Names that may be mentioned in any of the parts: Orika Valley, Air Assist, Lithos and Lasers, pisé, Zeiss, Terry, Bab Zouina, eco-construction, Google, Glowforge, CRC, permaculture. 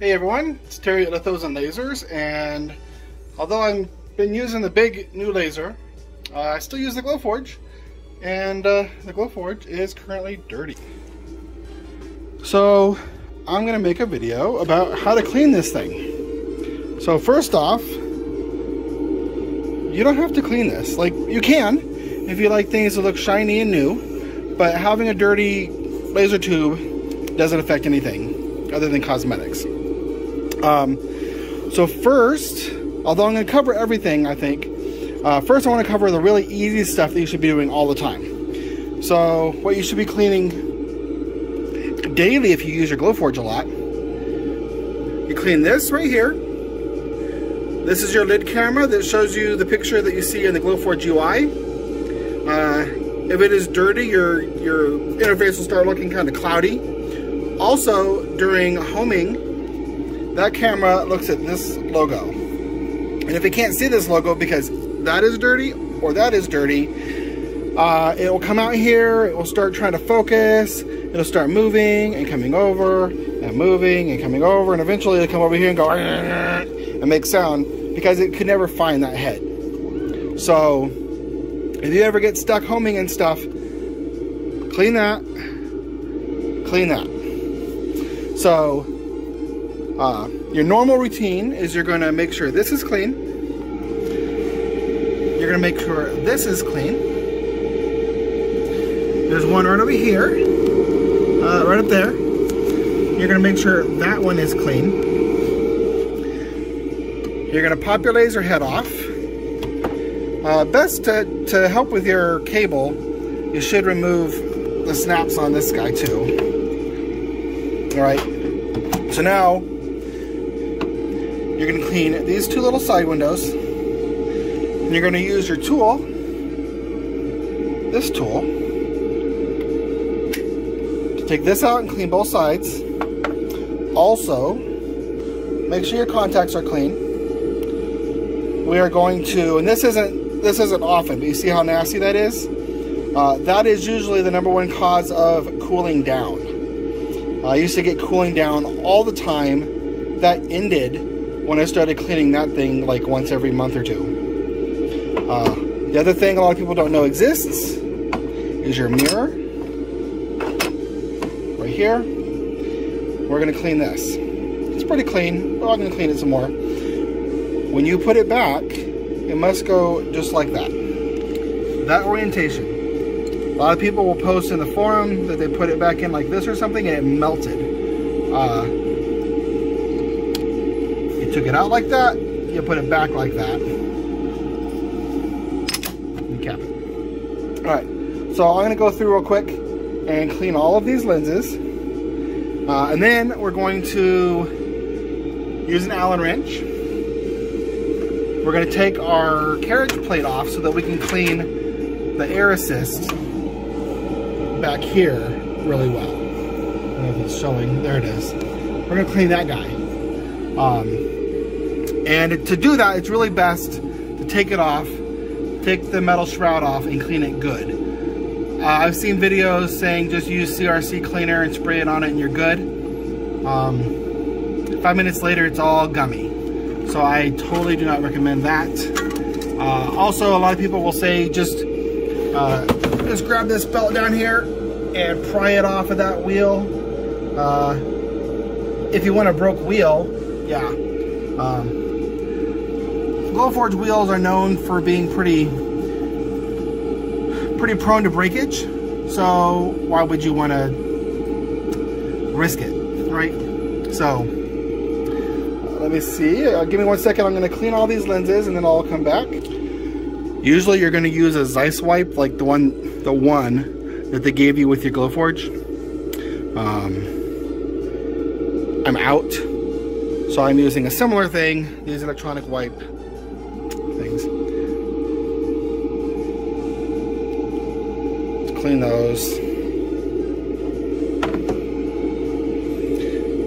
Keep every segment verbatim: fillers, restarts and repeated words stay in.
Hey everyone, it's Terry at Lithos and Lasers, and although I've been using the big new laser, uh, I still use the Glowforge, and uh, the Glowforge is currently dirty. So I'm going to make a video about how to clean this thing. So first off, you don't have to clean this. Like, you can if you like things to look shiny and new, but having a dirty laser tube doesn't affect anything other than cosmetics. Um, so first, although I'm going to cover everything, I think, uh, first I want to cover the really easy stuff that you should be doing all the time. So what you should be cleaning daily if you use your Glowforge a lot. You clean this right here. This is your lid camera that shows you the picture that you see in the Glowforge U I. Uh, if it is dirty, your, your interface will start looking kind of cloudy. Also, during homing, that camera looks at this logo. And if it can't see this logo because that is dirty or that is dirty, uh, it will come out here, it will start trying to focus, it'll start moving and coming over and moving and coming over, and eventually it'll come over here and go and make sound because it could never find that head. So if you ever get stuck homing and stuff, clean that, clean that. So uh, your normal routine is you're going to make sure this is clean. You're going to make sure this is clean. There's one right over here, uh, right up there. You're going to make sure that one is clean. You're going to pop your laser head off. Uh, best to, to help with your cable, you should remove the snaps on this guy too. All right. So now, you're going to clean these two little side windows, and you're going to use your tool, this tool, to take this out and clean both sides. Also, make sure your contacts are clean. We are going to, and this isn't this isn't often, but you see how nasty that is? Uh, that is usually the number one cause of cooling down. Uh, I used to get cooling down all the time. That ended when I started cleaning that thing like once every month or two. Uh, the other thing a lot of people don't know exists is your mirror. Right here. We're gonna clean this. It's pretty clean, but I'm gonna clean it some more. When you put it back, it must go just like that. That orientation. A lot of people will post in the forum that they put it back in like this or something and it melted. Uh, Took it out like that, you put it back like that, and cap it. All right, so I'm going to go through real quick and clean all of these lenses, uh, and then we're going to use an Allen wrench. We're going to take our carriage plate off so that we can clean the air assist back here really well. I don't know if it's showing. There it is. We're going to clean that guy. Um, And to do that, it's really best to take it off, take the metal shroud off, and clean it good. Uh, I've seen videos saying just use C R C cleaner and spray it on it and you're good. Um, five minutes later, it's all gummy. So I totally do not recommend that. Uh, also, a lot of people will say just, uh, just grab this belt down here and pry it off of that wheel. Uh, if you want a broke wheel, yeah. Um, Glowforge wheels are known for being pretty pretty prone to breakage, so why would you want to risk it, right? So uh, let me see, uh, give me one second, I'm going to clean all these lenses and then I'll come back. Usually you're going to use a Zeiss wipe like the one the one that they gave you with your Glowforge. Um, I'm out, so I'm using a similar thing, use an electronic wipe. Clean those.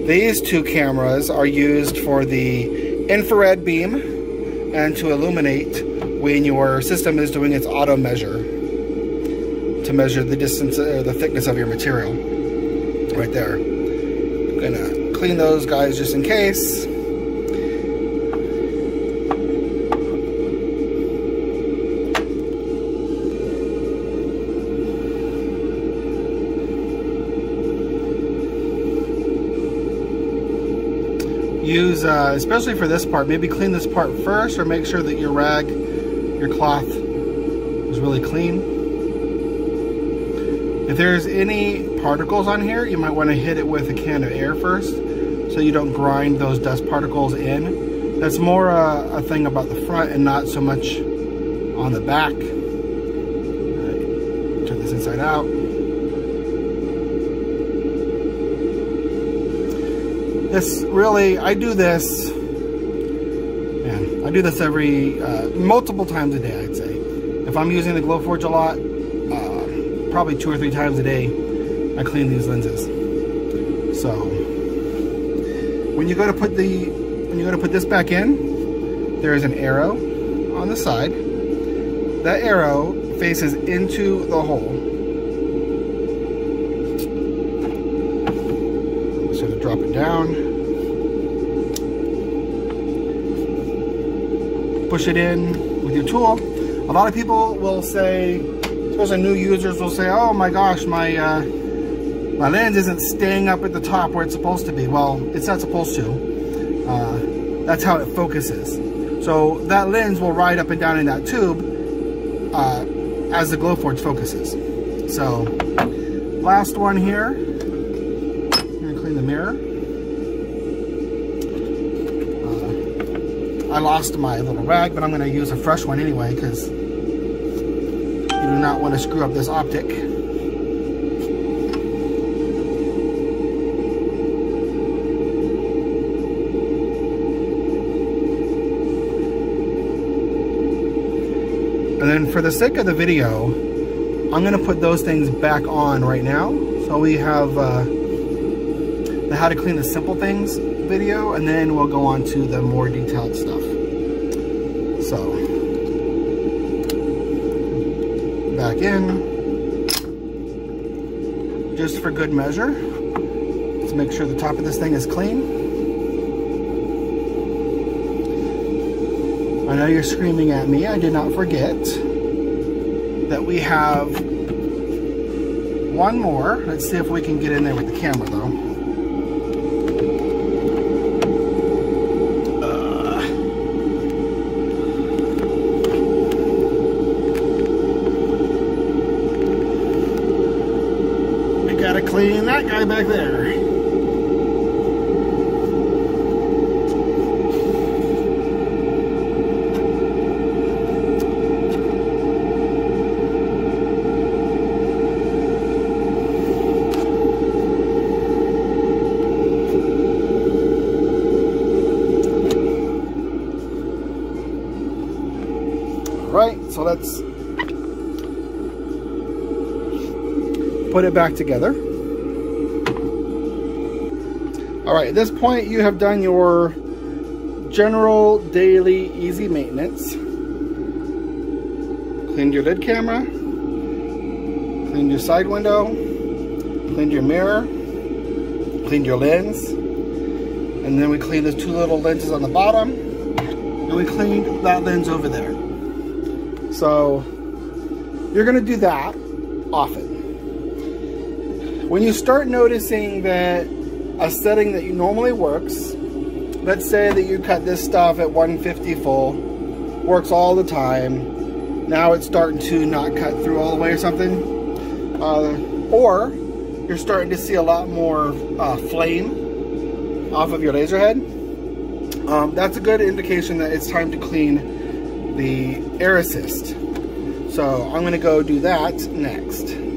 These two cameras are used for the infrared beam and to illuminate when your system is doing its auto measure to measure the distance or the thickness of your material. Right there. I'm gonna clean those guys just in case. Use, uh, especially for this part, maybe clean this part first, or make sure that your rag, your cloth is really clean. If there's any particles on here, you might want to hit it with a can of air first, so you don't grind those dust particles in. That's more uh, a thing about the front and not so much on the back. All right, turn this inside out. This really, I do this, man, I do this every, uh, multiple times a day, I'd say. If I'm using the Glowforge a lot, uh, probably two or three times a day, I clean these lenses. So, when you go to put the, when you go to put this back in, there is an arrow on the side. That arrow faces into the hole. Drop it down, push it in with your tool. A lot of people will say, especially new users will say, oh my gosh, my uh, my lens isn't staying up at the top where it's supposed to be. Well, it's not supposed to. Uh, that's how it focuses. So that lens will ride up and down in that tube uh, as the Glowforge focuses. So last one here. The mirror. Uh, I lost my little rag, but I'm going to use a fresh one anyway because you do not want to screw up this optic. And then for the sake of the video, I'm going to put those things back on right now. So we have uh, the how to clean the simple things video, and then we'll go on to the more detailed stuff. So, back in, just for good measure. Let's make sure the top of this thing is clean. I know you're screaming at me, I did not forget that we have one more. Let's see if we can get in there with the camera though. Clean that guy back there. All right, so let's put it back together. All right, at this point you have done your general daily easy maintenance. Cleaned your lid camera, cleaned your side window, cleaned your mirror, cleaned your lens, and then we cleaned the two little lenses on the bottom, and we cleaned that lens over there. So you're gonna do that often. When you start noticing that a setting that you normally works, let's say that you cut this stuff at one fifty full, works all the time, now it's starting to not cut through all the way or something, uh, or you're starting to see a lot more uh, flame off of your laser head, um, that's a good indication that it's time to clean the air assist. So I'm going to go do that next.